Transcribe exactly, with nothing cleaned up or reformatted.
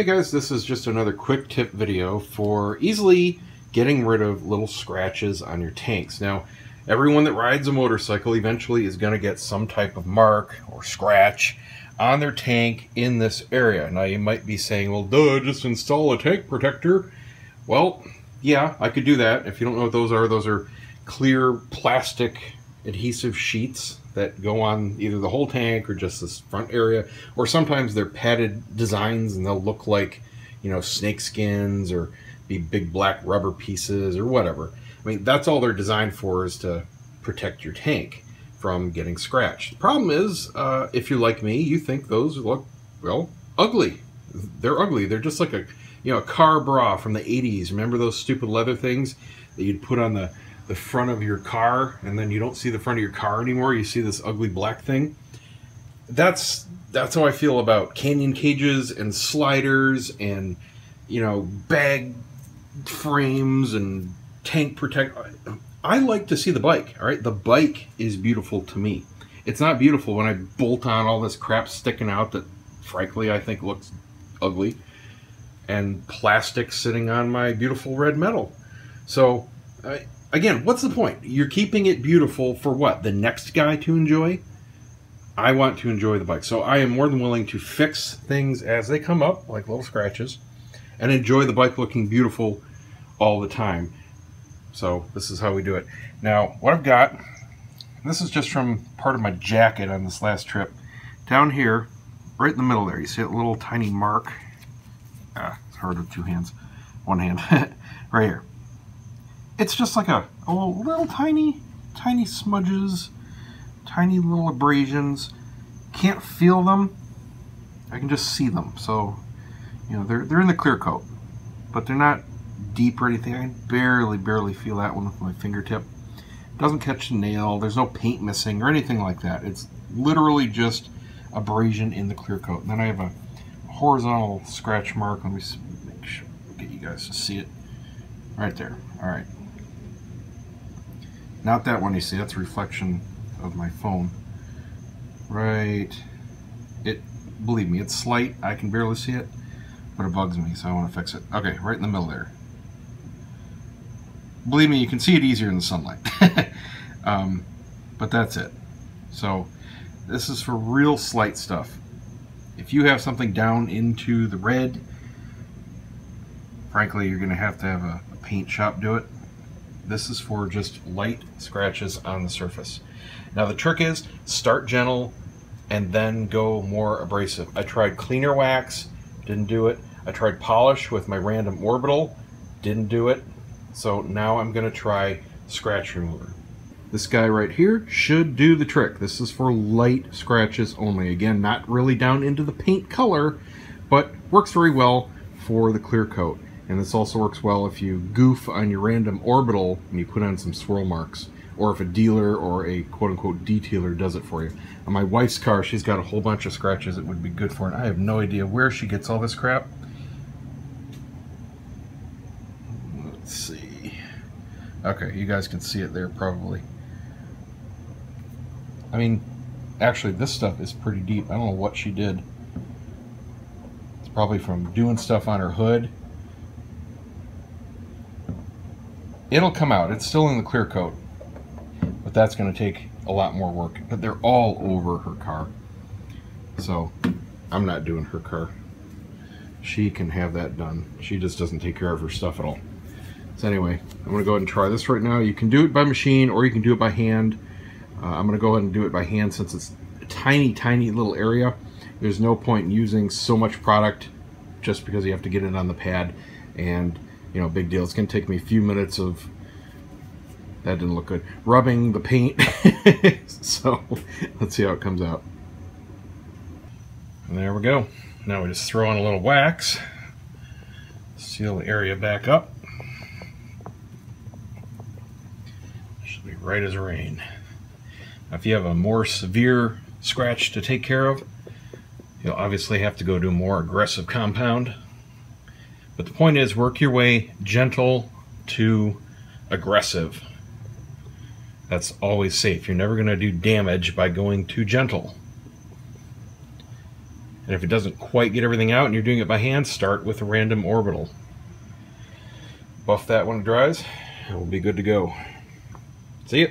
Hey guys, this is just another quick tip video for easily getting rid of little scratches on your tanks. Now, everyone that rides a motorcycle eventually is going to get some type of mark or scratch on their tank in this area. Now you might be saying, well duh, just install a tank protector. Well, yeah, I could do that. If you don't know what those are, those are clear plastic adhesive sheets that go on either the whole tank or just this front area, or sometimes they're padded designs and they'll look like, you know, snake skins or be big black rubber pieces or whatever. I mean, that's all they're designed for, is to protect your tank from getting scratched. The problem is, uh, if you're like me, you think those look, well, ugly. They're ugly. They're just like a, you know, a car bra from the eighties. Remember those stupid leather things that you'd put on the the front of your car, and then you don't see the front of your car anymore, you see this ugly black thing? That's that's how I feel about canyon cages and sliders and, you know, bag frames and tank protect. I like to see the bike, all right? The bike is beautiful to me. It's not beautiful when I bolt on all this crap sticking out that, frankly, I think looks ugly, and plastic sitting on my beautiful red metal. So, I... Again, what's the point? You're keeping it beautiful for what? The next guy to enjoy? I want to enjoy the bike. So I am more than willing to fix things as they come up, like little scratches, and enjoy the bike looking beautiful all the time. So this is how we do it. Now, what I've got, this is just from part of my jacket on this last trip. Down here, right in the middle there, you see a little tiny mark. Ah, it's hard with two hands. One hand. Right here. It's just like a, a little, little tiny, tiny smudges, tiny little abrasions. Can't feel them. I can just see them. So, you know, they're, they're in the clear coat, but they're not deep or anything. I can barely, barely feel that one with my fingertip. Doesn't catch the nail. There's no paint missing or anything like that. It's literally just abrasion in the clear coat. And then I have a horizontal scratch mark. Let me make sure, get you guys to see it. Right there. All right. Not that one you see, that's a reflection of my phone. Right, it, believe me, it's slight, I can barely see it, but it bugs me, so I want to fix it. Okay, right in the middle there. Believe me, you can see it easier in the sunlight. um, but that's it. So this is for real slight stuff. If you have something down into the red, frankly, you're going to have to have a, a paint shop do it. This is for just light scratches on the surface. Now the trick is, start gentle and then go more abrasive. I tried cleaner wax, didn't do it. I tried polish with my random orbital, didn't do it. So now I'm gonna try scratch remover. This guy right here should do the trick. This is for light scratches only. Again, not really down into the paint color, but works very well for the clear coat. And this also works well if you goof on your random orbital and you put on some swirl marks, or if a dealer or a quote-unquote detailer does it for you. On my wife's car, she's got a whole bunch of scratches it would be good for, and I have no idea where she gets all this crap. Let's see. Okay, you guys can see it there probably. I mean, actually this stuff is pretty deep. I don't know what she did. It's probably from doing stuff on her hood. It'll come out. It's still in the clear coat, but that's going to take a lot more work. But they're all over her car, so I'm not doing her car. She can have that done. She just doesn't take care of her stuff at all. So anyway, I'm going to go ahead and try this right now. You can do it by machine, or you can do it by hand. Uh, I'm going to go ahead and do it by hand since it's a tiny, tiny little area. There's no point in using so much product just because you have to get it on the pad and, you know, big deal. It's going to take me a few minutes of, that didn't look good, rubbing the paint. So let's see how it comes out. And there we go. Now we just throw in a little wax, seal the area back up. Should be right as rain. Now, if you have a more severe scratch to take care of, you'll obviously have to go to a more aggressive compound. But the point is, work your way gentle to aggressive. That's always safe. You're never going to do damage by going too gentle. And if it doesn't quite get everything out and you're doing it by hand, start with a random orbital. Buff that when it dries, and we'll be good to go. See ya.